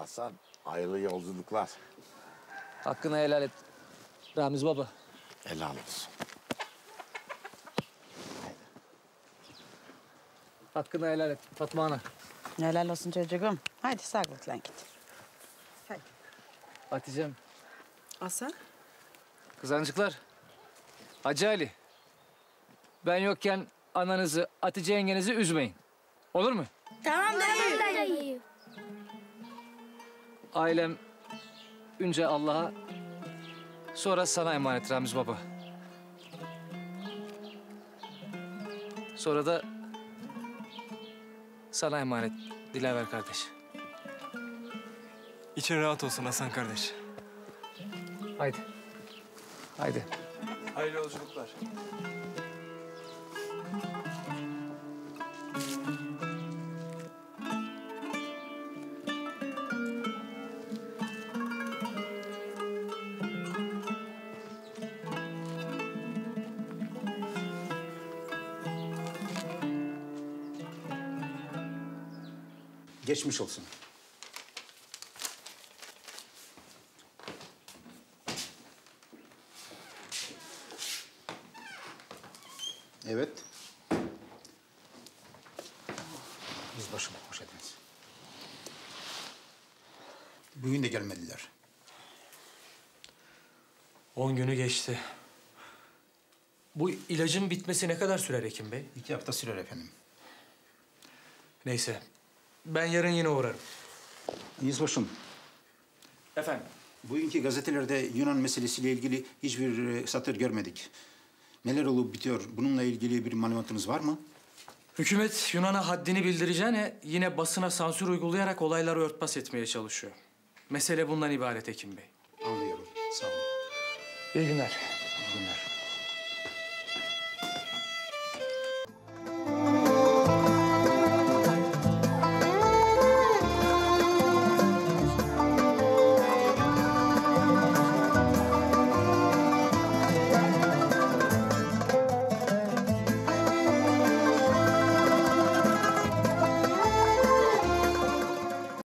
Hasan, hayırlı yolculuklar. Hakkını helal et Ramiz Baba. Helal olsun. Hakkını helal et Fatma Ana. Helal olsun çocuğum. Haydi saklık lan git. Haydi. Hatice'm. Hasan. Kızancıklar. Hacı Ali. Ben yokken ananızı, Hatice yengenizi üzmeyin. Olur mu? Tamam dayı. Tamam, dayı. Ailem önce Allah'a, sonra sana emanet Ramiz Baba. Sonra da sana emanet Dilaver kardeş. İçin rahat olsun Hasan kardeş. Haydi. Haydi. Hayırlı yolculuklar. Geçmiş olsun. Evet. Yüzbaşım, hoş geldiniz. Bugün de gelmediler. 10 günü geçti. Bu ilacın bitmesi ne kadar sürer Hekim Bey? 2 hafta sürer efendim. Neyse. Ben yarın yine uğrarım. Yüzbaşım. Efendim? Bugünkü gazetelerde Yunan meselesiyle ilgili hiçbir satır görmedik. Neler olup bitiyor? Bununla ilgili bir malumatınız var mı? Hükümet Yunan'a haddini bildireceğine yine basına sansür uygulayarak olayları örtbas etmeye çalışıyor. Mesele bundan ibaret Hekim Bey. Anlıyorum. Sağ olun. İyi günler. İyi günler.